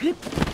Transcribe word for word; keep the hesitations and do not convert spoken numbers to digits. Hip!